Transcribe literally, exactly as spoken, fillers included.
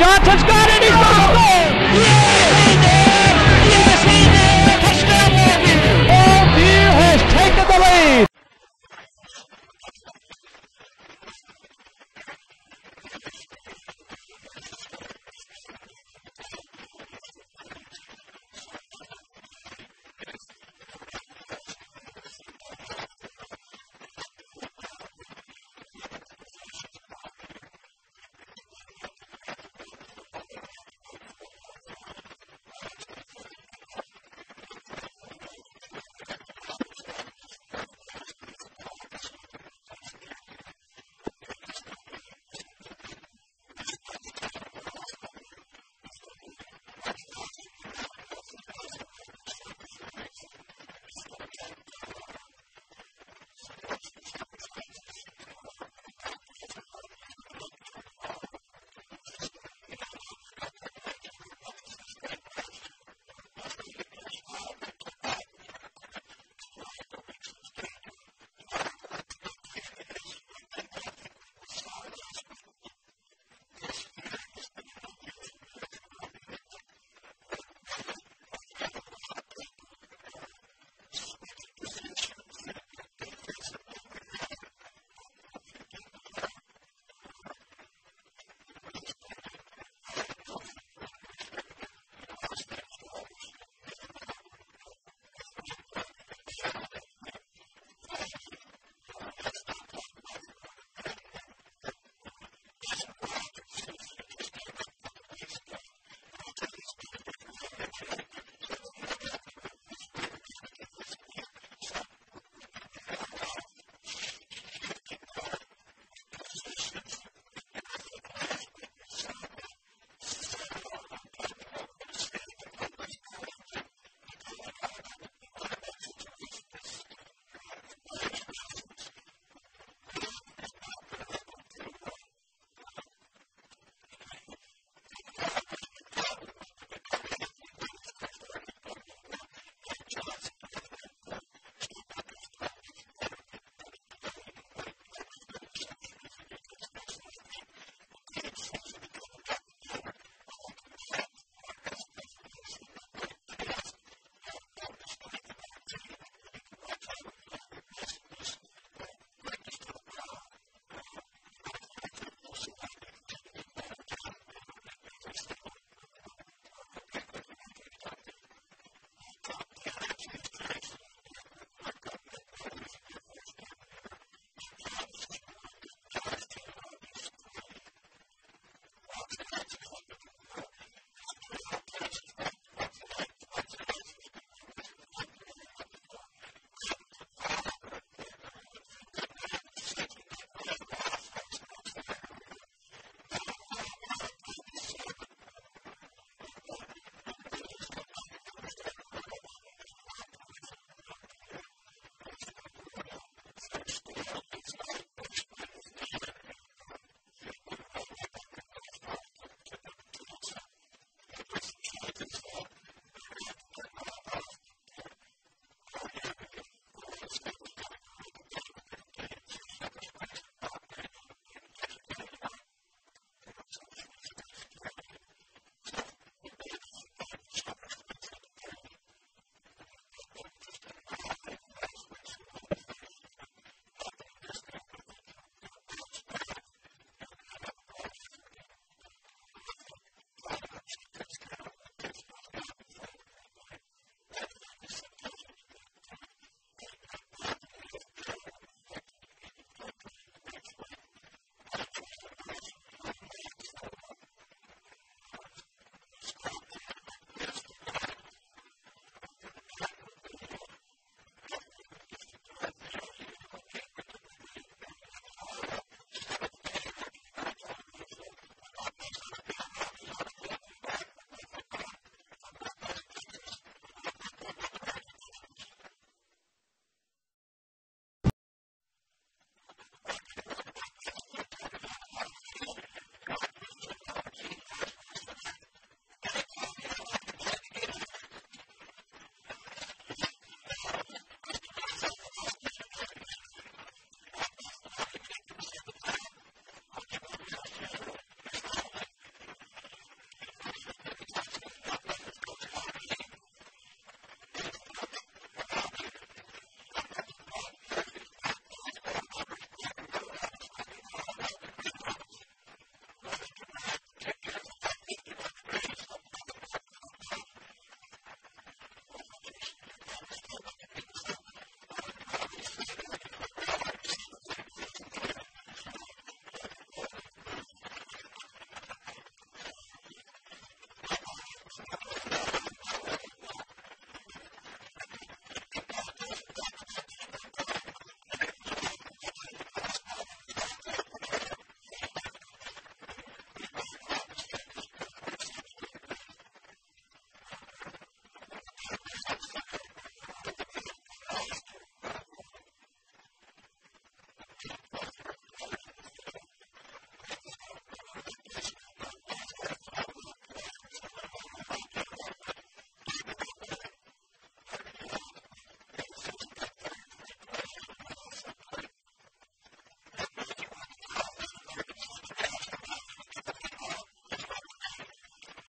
Johnson's